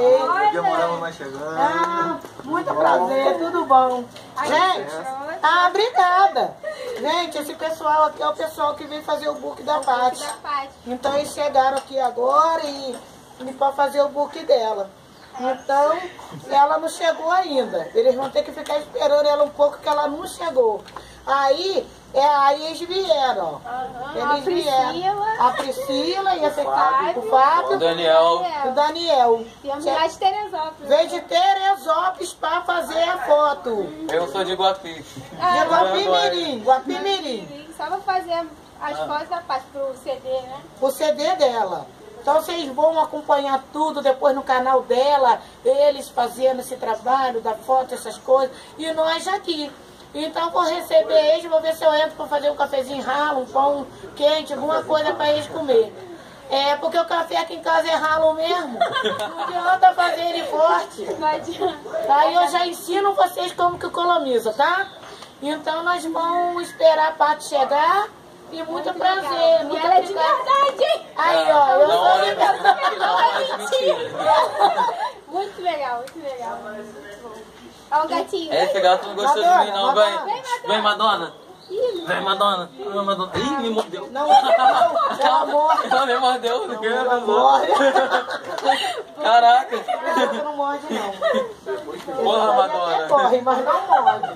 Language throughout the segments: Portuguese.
prazer. Demoramos, mas chegando. Ah, muito prazer, tudo bom. Gente, ah, obrigada. Gente, esse pessoal aqui é o pessoal que vem fazer o book da Paty. Então eles chegaram aqui agora e para fazer o book dela. Então, ela não chegou ainda. Eles vão ter que ficar esperando ela um pouco, que ela não chegou. Aí eles vieram. Eles vieram. A Priscila e o Fábio. O Daniel. Viemos lá de Teresópolis. Veio de Teresópolis para fazer a foto. Eu sou de Guapi. De Guapimirim. Só para fazer as fotos da parte pro CD, né? O CD dela. Então vocês vão acompanhar tudo depois no canal dela, eles fazendo esse trabalho, da foto, essas coisas, e nós aqui. Então vou receber eles, vou ver se eu entro para fazer um cafezinho ralo, um pão quente, alguma coisa para eles comer. É, porque o café aqui em casa é ralo mesmo, não adianta fazer ele forte. Aí eu já ensino vocês como que economiza, tá? Então nós vamos esperar a Paty chegar. E muito prazer. E ela é de verdade, hein? Aí, ó. Eu não é verdade, não é mentira. Muito legal, muito legal. Olha o gatinho. Esse gato não gostou de mim, não. Vem, Madonna. Vem, Madonna. Ih, me mordeu. Não, ela morde. Ela me mordeu. Ela morde. Caraca. Ela não morde, não. Porra, Madonna. Corre, mas não morde.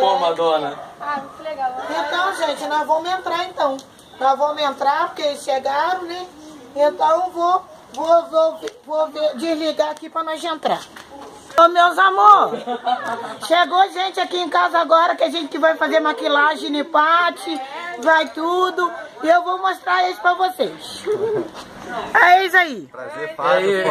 Pô, Madonna. Ah, muito legal. Então, gente, nós vamos entrar, então. Nós vamos entrar, porque eles chegaram, né? Então, vou desligar aqui para nós entrar. Ô, meus amores, chegou gente aqui em casa agora, que a gente vai fazer maquilagem de Paty, vai tudo. E eu vou mostrar isso para vocês. É isso aí. Prazer, Fábio.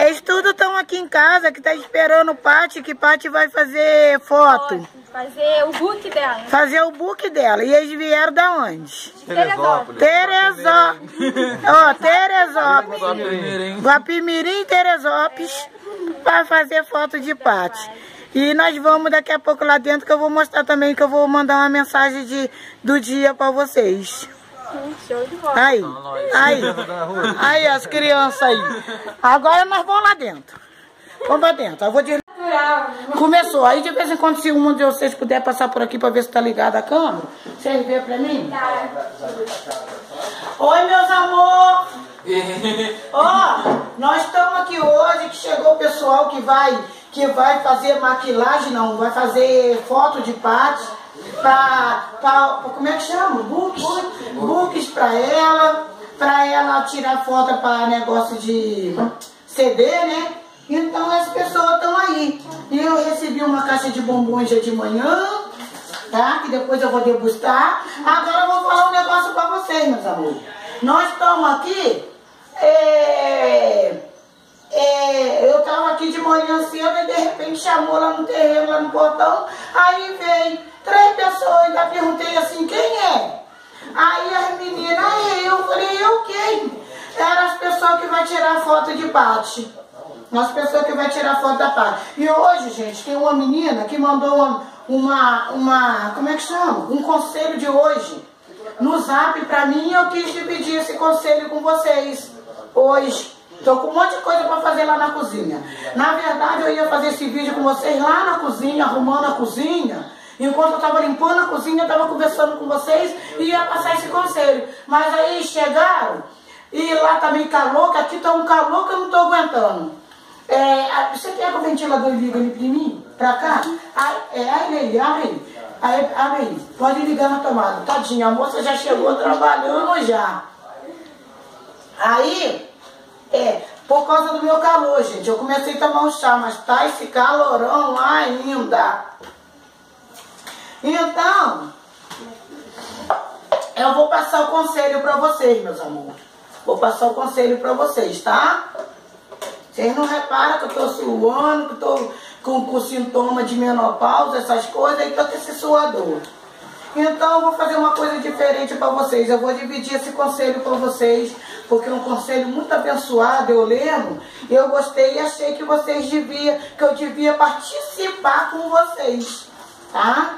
Eles tudo estão aqui em casa, que tá esperando o Paty, que Paty vai fazer foto. Fazer o book dela. Fazer o book dela. E eles vieram da onde? Teresópolis. Teresópolis. Guapimirim, Teresópolis. Para fazer foto de Paty. E nós vamos daqui a pouco lá dentro, que eu vou mostrar também, que eu vou mandar uma mensagem do dia para vocês. Show de bola. Aí, as crianças aí. Agora nós vamos lá dentro. Vamos lá dentro. Eu vou direto. Começou. Aí de vez em quando, se um de vocês puder passar por aqui pra ver se tá ligada a câmera, vocês vê pra mim? Tá. Oi, meus amor. Ó, nós estamos aqui hoje, que chegou o pessoal que vai fazer maquilagem, não, vai fazer foto de Paty. Como é que chama? Books pra ela tirar foto para negócio de CD, né? Então as pessoas estão aí. Eu recebi uma caixa de bombons já de manhã, tá? Que depois eu vou degustar. Agora eu vou falar um negócio para vocês, meus amores. Nós estamos aqui, eu estava aqui de manhã cedo e de repente chamou lá no terreno, lá no portão, aí veio 3 pessoas, ainda perguntei assim, quem é? Aí as meninas, eu falei, eu quem? Eram as pessoas que vai tirar foto de Paty. As pessoas que vai tirar foto da Paty. E hoje, gente, tem uma menina que mandou como é que chama? Um conselho de hoje. No zap pra mim, eu quis dividir esse conselho com vocês. Hoje. Tô com um monte de coisa pra fazer lá na cozinha. Na verdade, eu ia fazer esse vídeo com vocês lá na cozinha, arrumando a cozinha. Enquanto eu estava limpando a cozinha, eu estava conversando com vocês e ia passar esse conselho. Mas aí chegaram, e lá também calor, que aqui está um calor que eu não estou aguentando. Você quer que o ventilador liga ali para mim? Para cá? Abre aí. Pode ligar na tomada. Tadinha, a moça já chegou trabalhando já. Aí, por causa do meu calor, gente, eu comecei a tomar um chá, mas tá esse calorão lá ainda. Então, eu vou passar o conselho pra vocês, meus amores. Vou passar o conselho pra vocês, tá? Vocês não reparam que eu tô suando, que eu tô com sintoma de menopausa, essas coisas, e tô com esse suador. Então, eu vou fazer uma coisa diferente pra vocês. Eu vou dividir esse conselho com vocês, porque é um conselho muito abençoado, eu lembro. Eu gostei e achei que eu devia participar com vocês, tá?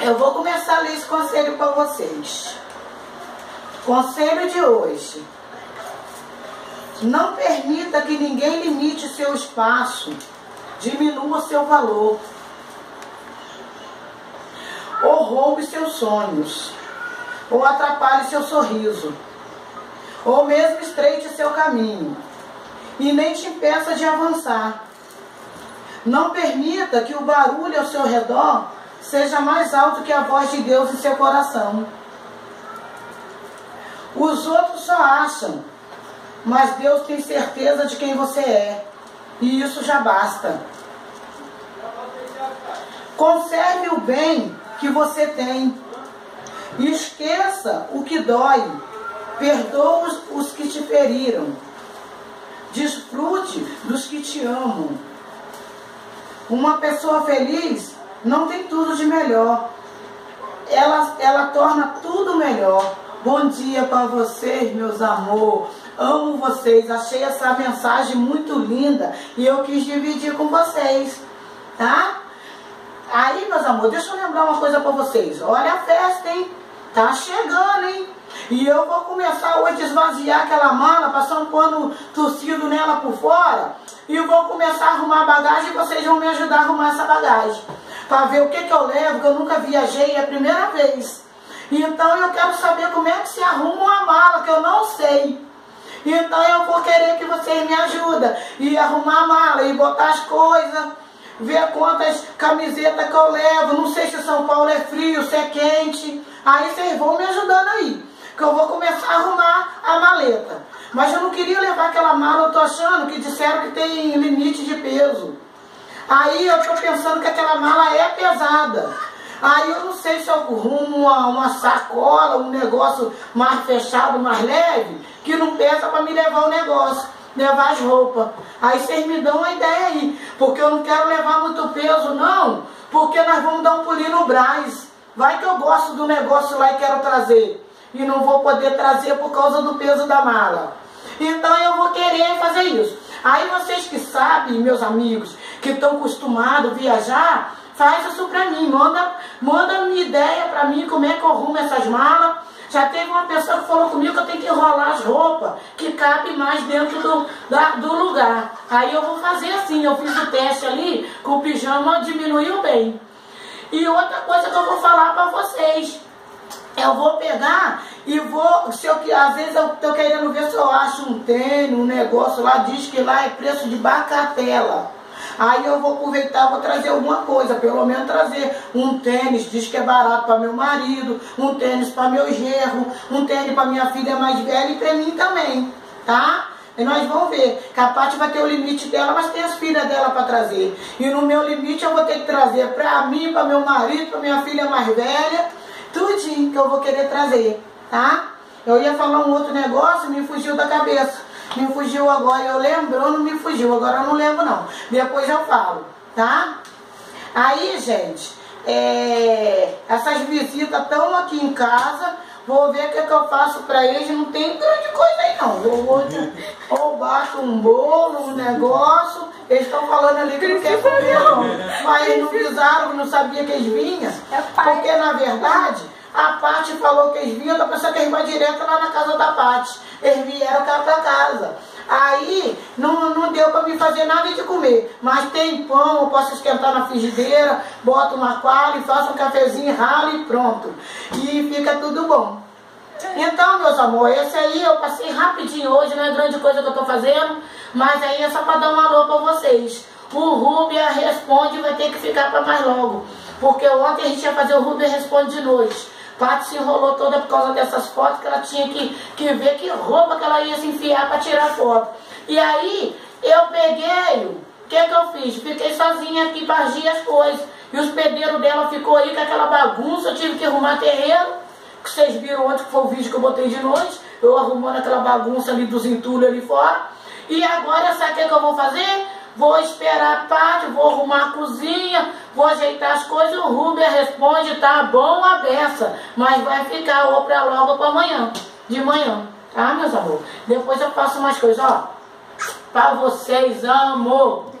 Eu vou começar a ler esse conselho para vocês. Conselho de hoje. Não permita que ninguém limite seu espaço, diminua seu valor ou roube seus sonhos, ou atrapalhe seu sorriso, ou mesmo estreite seu caminho e nem te impeça de avançar. Não permita que o barulho ao seu redor seja mais alto que a voz de Deus em seu coração. Os outros só acham, mas Deus tem certeza de quem você é, e isso já basta. Conserve o bem que você tem, esqueça o que dói, perdoa os que te feriram, desfrute dos que te amam. Uma pessoa feliz não tem tudo de melhor, ela torna tudo melhor. Bom dia para vocês, meus amor. Amo vocês. Achei essa mensagem muito linda e eu quis dividir com vocês, tá? Aí, meus amor, deixa eu lembrar uma coisa para vocês. Olha a festa, hein? Tá chegando, hein? E eu vou começar hoje a esvaziar aquela mala, passar um pano torcido nela por fora e vou começar a arrumar a bagagem e vocês vão me ajudar a arrumar essa bagagem para ver o que eu levo, que eu nunca viajei, é a primeira vez. Então eu quero saber como é que se arruma uma mala, que eu não sei. Então eu vou querer que vocês me ajudem e arrumar a mala, e botar as coisas, ver quantas camisetas que eu levo. Não sei se São Paulo é frio, se é quente. Aí vocês vão me ajudando aí, que eu vou começar a arrumar a maleta. Mas eu não queria levar aquela mala, eu tô achando que disseram que tem limite de peso. Aí eu tô pensando que aquela mala é pesada. Aí eu não sei se eu arrumo uma sacola, um negócio mais fechado, mais leve, que não pesa para me levar o negócio, levar as roupas. Aí vocês me dão uma ideia aí, porque eu não quero levar muito peso não, porque nós vamos dar um pulinho no Brás. Vai que eu gosto do negócio lá e quero trazer, e não vou poder trazer por causa do peso da mala. Então eu vou querer fazer isso. Aí vocês que sabem, meus amigos, que estão acostumados a viajar, faz isso pra mim, manda uma ideia pra mim, como é que eu arrumo essas malas. Já teve uma pessoa que falou comigo que eu tenho que enrolar as roupas, que cabe mais dentro do lugar. Aí eu vou fazer assim, eu fiz o teste ali, com o pijama diminuiu bem. E outra coisa que eu vou falar pra vocês, eu vou pegar e vou, às vezes eu tô querendo ver se eu acho um tênis, um negócio lá, diz que lá é preço de bacatela. Aí eu vou aproveitar, vou trazer alguma coisa, pelo menos trazer um tênis, diz que é barato para meu marido, um tênis para meu genro, um tênis para minha filha mais velha e para mim também, tá? E nós vamos ver, que a Paty vai ter o limite dela, mas tem as filhas dela para trazer. E no meu limite eu vou ter que trazer para mim, para meu marido, para minha filha mais velha, tudinho que eu vou querer trazer, tá? Eu ia falar um outro negócio, me fugiu da cabeça. Me fugiu agora, eu lembro, não me fugiu, agora eu não lembro não. Depois eu falo, tá? Aí, gente, essas visitas estão aqui em casa, vou ver o que eu faço pra eles, não tem grande coisa aí não. Ou bato um bolo, um negócio, eles estão falando ali que não quer comer não. Mas eles não pisaram, não sabia que eles vinham, porque na verdade... A Paty falou que eles vinham, eu pensei que eles vão direto lá na casa da Paty. Eles vieram cá pra casa. Aí não deu pra me fazer nada de comer. Mas tem pão, eu posso esquentar na frigideira, boto uma coalha, faço um cafezinho, ralo e pronto. E fica tudo bom. Então, meus amores, esse aí eu passei rapidinho hoje, não é grande coisa que eu tô fazendo. Mas aí é só pra dar um alô pra vocês. O Rubia Responde vai ter que ficar pra mais logo. Porque ontem a gente ia fazer o Rubia Responde de noite. Paty se enrolou toda por causa dessas fotos, que ela tinha que ver que roupa que ela ia se enfiar para tirar foto. E aí, eu peguei, o que eu fiz? Fiquei sozinha aqui, varri as coisas. E o hospedeiro dela ficou aí com aquela bagunça, eu tive que arrumar terreiro. Que vocês viram ontem, que foi o vídeo que eu botei de noite. Eu arrumando aquela bagunça ali dos entulhos ali fora. E agora, sabe o que eu vou fazer? Vou esperar a Paty, vou arrumar a cozinha, vou ajeitar as coisas. O Rubia Responde, tá bom a beça, mas vai ficar ou pra logo ou pra amanhã, de manhã, tá, meus amor? Depois eu faço umas coisas, ó, pra vocês, amor.